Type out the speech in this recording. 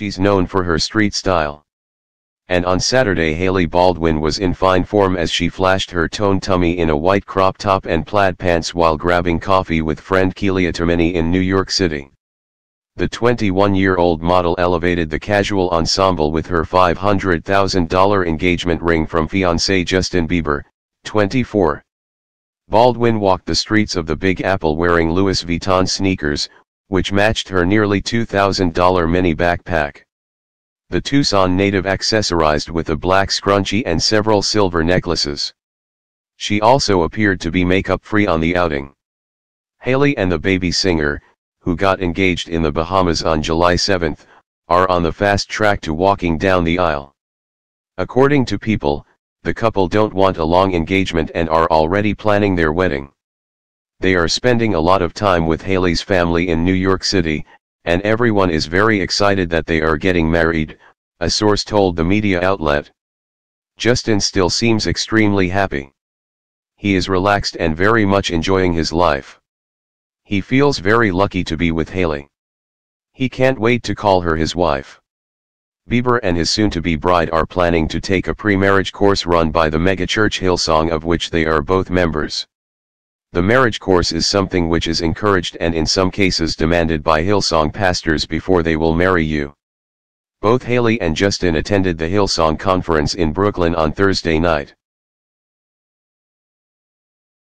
she's known for her street style. And on Saturday Hailey Baldwin was in fine form as she flashed her toned tummy in a white crop top and plaid pants while grabbing coffee with friend Kelia Termini in New York City. The 21-year-old model elevated the casual ensemble with her $500,000 engagement ring from fiancé Justin Bieber, 24. Baldwin walked the streets of the Big Apple wearing Louis Vuitton sneakers, which matched her nearly $2,000 mini backpack. The Tucson native accessorized with a black scrunchie and several silver necklaces. She also appeared to be makeup-free on the outing. Hailey and the baby singer, who got engaged in the Bahamas on July 7, are on the fast track to walking down the aisle. According to People, the couple don't want a long engagement and are already planning their wedding. They are spending a lot of time with Hailey's family in New York City, and everyone is very excited that they are getting married, a source told the media outlet. Justin still seems extremely happy. He is relaxed and very much enjoying his life. He feels very lucky to be with Hailey. He can't wait to call her his wife. Bieber and his soon-to-be bride are planning to take a pre-marriage course run by the megachurch Hillsong, of which they are both members. The marriage course is something which is encouraged and in some cases demanded by Hillsong pastors before they will marry you. Both Hailey and Justin attended the Hillsong conference in Brooklyn on Thursday night.